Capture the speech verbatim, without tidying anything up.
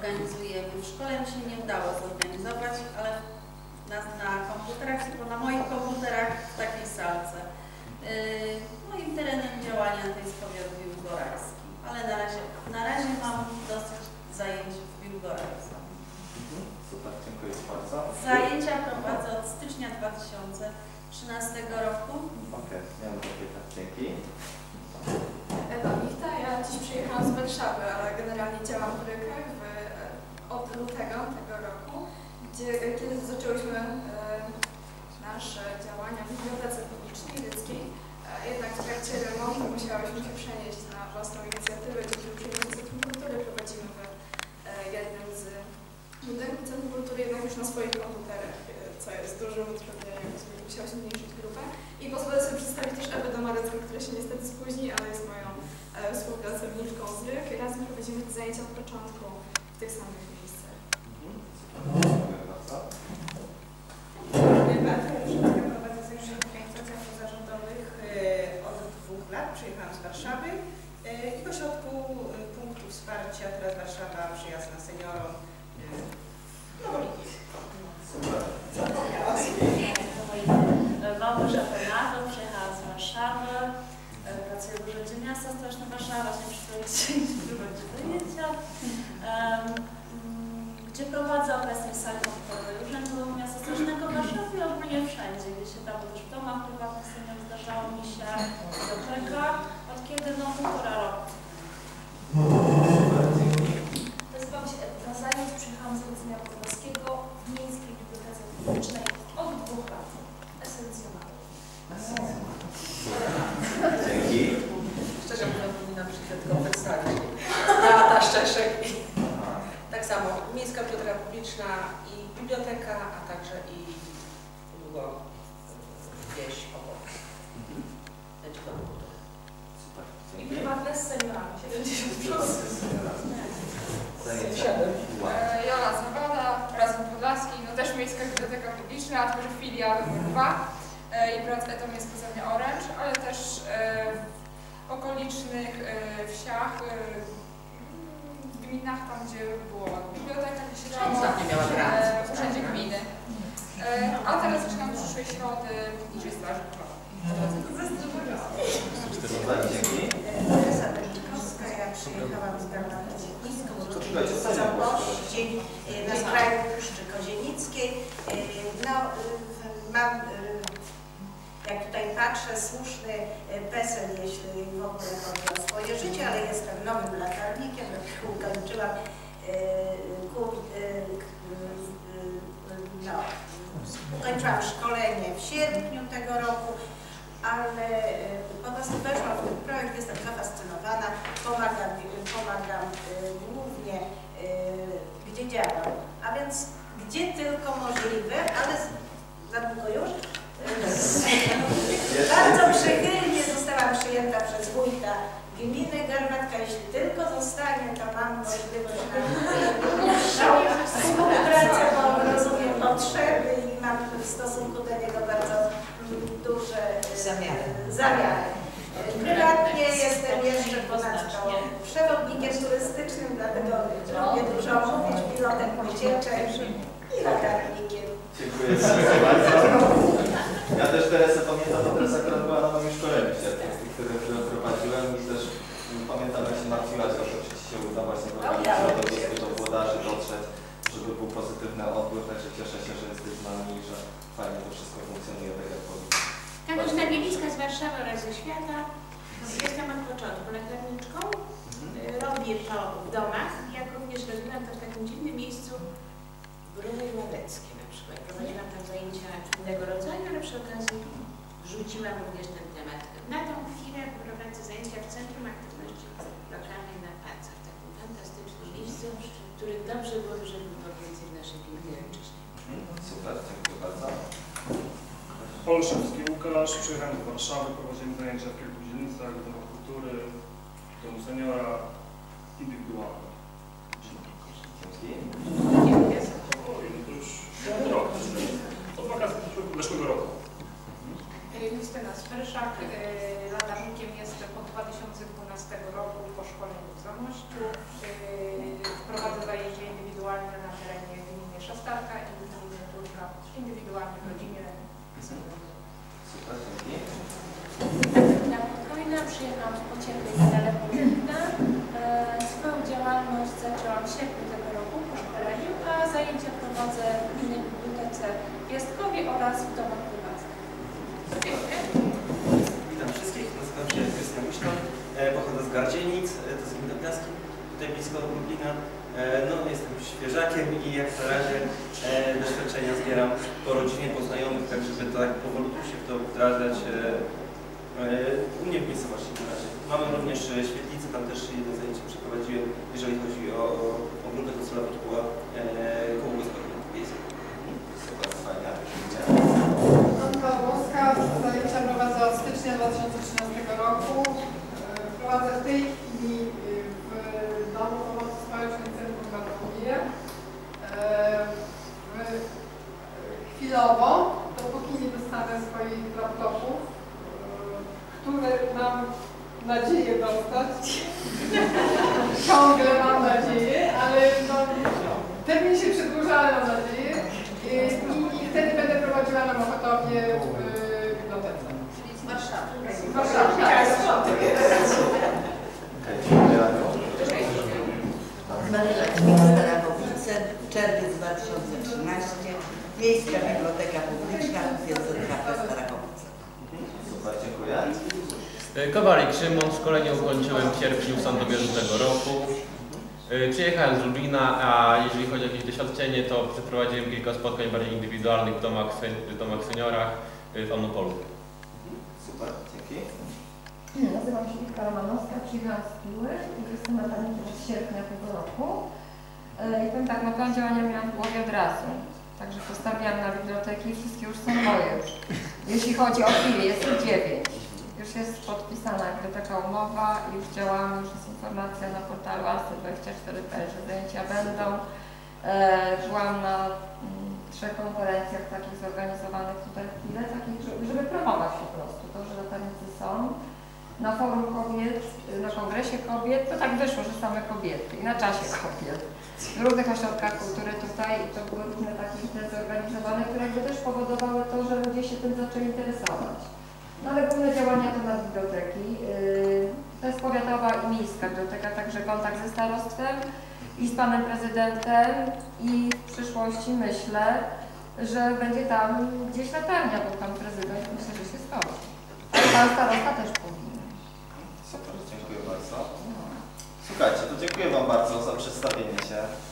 organizujemy. W szkole mi się nie udało zorganizować, ale nas na komputerach, tylko na moich komputerach w takiej salce. Yy, moim terenem działania to jest powiat biłgorajski, ale na razie, na razie mam dosyć zajęć w Biłgorajcu. Super, dziękuję bardzo. Zajęcia prowadzę od stycznia dwa tysiące trzynastego roku. Okej, okay, miałem takie pytanie. Dzięki. Ewa Wichta, ja dziś przyjechałam z Warszawy, ale generalnie działam w Rykach w, od lutego tego roku, gdzie, kiedy zaczęłyśmy e, nasze działania w Bibliotece Publicznej Ryckiej. E, jednak w trakcie remontu musiałyśmy się przenieść na własną inicjatywę, gdzie już Centrum Kultury prowadzimy w e, jednym z budynków Centrum Kultury, jednak już na swoich komputerach, e, co jest dużym utrudnieniem, musiała się zmniejszyć grupę. I pozwolę sobie przedstawić też Ebę Marecką, która się niestety spóźni, ale jest moją e, współpracowniczką z Ryk i razem prowadzimy te zajęcia od początku w tych samych miejscach. Dziękuję bardzo. Dziękuję bardzo. Prowadzę zajęcia w organizacjach pozarządowych od dwóch lat. Przyjechałam z Warszawy i w ośrodku punktu wsparcia teraz Warszawa przyjazna seniorom. No bo super. Małgorzata Nato, przyjechała z Warszawy, pracuję w Urzędzie Miasta Stołeczne Warszawy, właśnie przy projekcie prowadzi zajęcia, gdzie prowadzę obecnie salę komputerową Urzędu Miasta Stołecznego Warszawy i ogólnie wszędzie, gdzie się dało, też w domach prywatnych senior zdarzało mi się do tego, od kiedy no półtora roku. Nazywam się Edyta Zając, przyjechałam z rdzenia Podlaskiego w Miejskiej Bibliotece Publicznej od dwóch lat. Dzięki. Szczerze mówiąc, powinnam przyjechać tylko przedstawić. Beata Szczeszek. Tak samo Miejska Biblioteka Publiczna i biblioteka, a także i długo wieś obok. Super. I prywatne z seniorami. siedemdziesiąt plus. siedemdziesiąt. Jolanta Zybada, razem Podlaski, no też Miejska Biblioteka Publiczna, a także filia numer dwa. I tam jest poza mnie Oręcz, ale też w okolicznych wsiach, w gminach, tam gdzie było biblioteka, gdzie się dało, w urzędzie gminy. A teraz zaczynam przyszłej środy w niżej straży pożarowej. Dzięki. Teresa Dęczykowska, ja przyjechałam z Garbatka Dziennikowskiej na skraju Puszczy Kozienickiej. No, mam... Jak tutaj patrzę, słuszny PESEL, jeśli w ogóle chodzi o swoje życie, ale jestem nowym latarnikiem, ukończyłam kurs, no, ukończyłam szkolenie w sierpniu tego roku, ale po prostu weszłam w ten projekt, jestem zafascynowana, pomagam, pomagam głównie, gdzie działam, a więc gdzie tylko możliwe, ale za długo już. Bardzo przychylnie zostałam przyjęta przez wójta gminy Garbatka. Jeśli tylko zostanie, to mam możliwość na współpracę, bo rozumiem potrzeby i mam w stosunku do niego bardzo duże zamiary. zamiary. Prywatnie jestem jeszcze ponadto przewodnikiem turystycznym, dlatego mogę dużo mówić, pilotem pościeczek i latarnikiem. Dziękuję bardzo. Ja też Teresę pamiętam, bo Teresa akurat była na moim szkoleniu świadectwem, które prowadziłem i też pamiętam, jak się martwiłaś, że oczywiście się uda właśnie prowadzić środowisko do włodarzy dotrzeć, żeby był pozytywny odpływ, także cieszę się, że jesteś z nami i że fajnie to wszystko funkcjonuje tak jak powinno. Katarzyna Bielicka z Warszawy oraz ze świata. Jestem od początku latarniczką, robię to w domach, jak również robiłam to w takim dziwnym miejscu Brunej Łóbeckiej. Prowadziłam tam zajęcia innego rodzaju, ale przy okazji rzuciłam również ten temat. Na tą chwilę prowadzę zajęcia w Centrum Aktywności Lokalnej na Pancar, w takim fantastycznym miejscu, który dobrze byłoby, żeby było więcej w naszej gminie ojczyźnie. Super, dziękuję bardzo. Polszewski Łukasz, przyjechałem do Warszawy, prowadzimy zajęcia w kilku dzielnicach, w Domu Kultury, w Domu Seniora i Biblioteku. Dzięki. Rok, od wakacji zeszłego roku. Justyna Sferszak, latarnikiem jestem od dwa tysiące dwunastego roku po szkoleniu w Zamościu. Prowadzę zajęcie sztanka i miniaturka indywidualnie w rodzinie. Super, dzięki. Na podwójne przyjechałam z pociemnej z Dalewna. Swoją działalność zaczęłam w sierpniu tego roku po szkoleniu, a zajęcia prowadzę w Gminnej Bibliotece w Piaskowie oraz w domach prywatnych. Witam wszystkich, nazywam się Krystian Myślon, pochodzę z Gardzienic, to jest Gmina Piaski, tutaj blisko od Lublina. No, jestem świeżakiem i jak na razie e, doświadczenia zbieram po rodzinie, po znajomych, tak żeby tak powolutku się w to wdrażać. E, e, u mnie w miejscowości na razie. Mamy również świetlicę, tam też jedno zajęcie przeprowadziłem, jeżeli chodzi o ogólne konsulowe, to była e, koło gospodarki wiejskiej. Super, fajna. Dąbka Włowska, zajęcia prowadzę od stycznia dwa tysiące trzynastego roku. Prowadzę w tej chwili w Domu Pomocy Społecznej Centrum w Matowie. Chwilowo, dopóki nie dostanę swoich laptopów, które mam nadzieję dostać. Ciągle mam nadzieję, ale no, termin się przedłuża, ale mam nadzieję. I, i wtedy będę prowadziła na Mochotowie w bibliotece. Czyli z Warszawy. Z Warszawy. Stara Kowice, czerwiec dwa tysiące trzynastego, Miejska Biblioteka Publiczna, D R W Stara Kowice. Super, dziękuję. Kowalik Szymon, szkolenie ukończyłem w sierpniu tego roku. Przyjechałem z Lublina, a jeżeli chodzi o jakieś doświadczenie, to przeprowadziłem kilka spotkań bardziej indywidualnych w domach, w domach seniorach w Olnopolu. Super, dzięki. Nazywam się Witka Romanowska, przyjechałam z Piły i jestem natalenkiem od sierpnia tego roku. I ten tak, no plan działania miałam w głowie od razu. Także postawiłam na biblioteki i wszystkie już są moje. Jeśli chodzi o chwilę, jest to dziewięć. Już jest podpisana jakby taka umowa, już działamy, już jest informacja na portalu A S C dwadzieścia cztery kropka P L, że zajęcia będą. Byłam na trzech konferencjach takich zorganizowanych tutaj w Pile, takich, żeby promować po prostu to, że latarnicy są. Na forum kobiet, na kongresie kobiet, to tak wyszło, że same kobiety i na czasie kobiet. W różnych ośrodkach kultury tutaj to były różne takie imprezy zorganizowane, które jakby też powodowały to, że ludzie się tym zaczęli interesować. No ale główne działania to na biblioteki. To jest powiatowa i miejska biblioteka, także kontakt ze starostwem i z panem prezydentem i w przyszłości myślę, że będzie tam gdzieś latarnia, bo pan prezydent myślę, że się stoi. Ale pan starosta też powinien. Super, dziękuję bardzo. Słuchajcie, to dziękuję wam bardzo za przedstawienie się.